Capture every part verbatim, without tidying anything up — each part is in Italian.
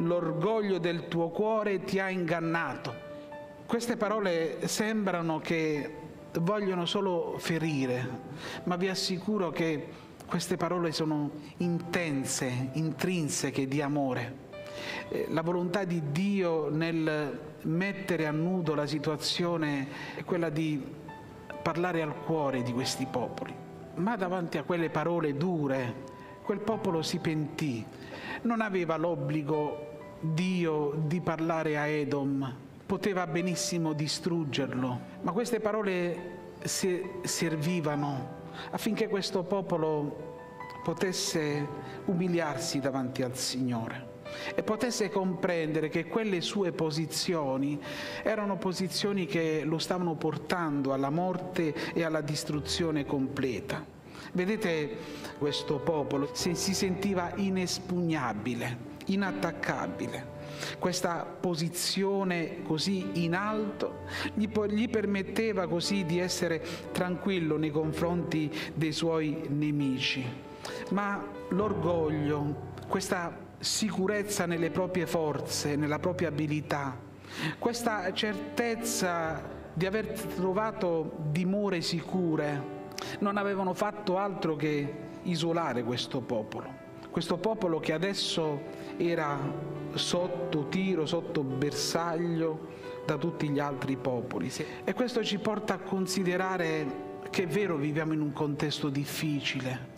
l'orgoglio del tuo cuore ti ha ingannato. Queste parole sembrano che vogliono solo ferire, ma vi assicuro che queste parole sono intense, intrinseche di amore. La volontà di Dio nel mettere a nudo la situazione è quella di parlare al cuore di questi popoli. Ma davanti a quelle parole dure, quel popolo si pentì. Non aveva l'obbligo Dio di parlare a Edom, poteva benissimo distruggerlo, ma queste parole servivano affinché questo popolo potesse umiliarsi davanti al Signore e potesse comprendere che quelle sue posizioni erano posizioni che lo stavano portando alla morte e alla distruzione completa. Vedete, questo popolo si sentiva inespugnabile, inattaccabile. Questa posizione così in alto gli, gli permetteva così di essere tranquillo nei confronti dei suoi nemici. Ma l'orgoglio, questa sicurezza nelle proprie forze, nella propria abilità, questa certezza di aver trovato dimore sicure, non avevano fatto altro che isolare questo popolo. Questo popolo che adesso era sotto tiro, sotto bersaglio da tutti gli altri popoli. E questo ci porta a considerare che è vero, viviamo in un contesto difficile,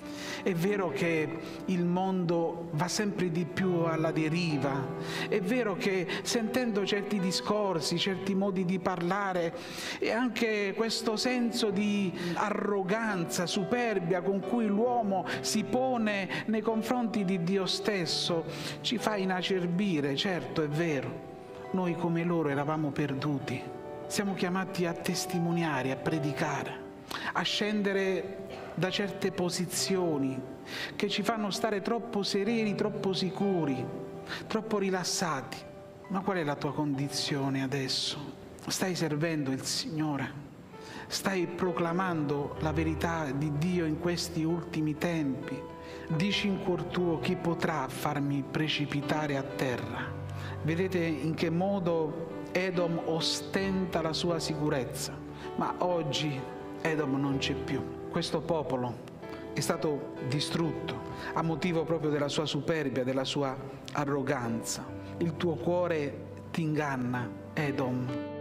è vero che il mondo va sempre di più alla deriva, è vero che sentendo certi discorsi, certi modi di parlare e anche questo senso di arroganza, superbia con cui l'uomo si pone nei confronti di Dio stesso ci fa inacerbire, certo è vero, noi come loro eravamo perduti, siamo chiamati a testimoniare, a predicare, a scendere da certe posizioni che ci fanno stare troppo sereni, troppo sicuri, troppo rilassati. Ma qual è la tua condizione adesso? Stai servendo il Signore? Stai proclamando la verità di Dio in questi ultimi tempi? Dici in cuor tuo: chi potrà farmi precipitare a terra? Vedete in che modo Edom ostenta la sua sicurezza, ma oggi Edom non c'è più. Questo popolo è stato distrutto a motivo proprio della sua superbia, della sua arroganza. Il tuo cuore ti inganna, Edom.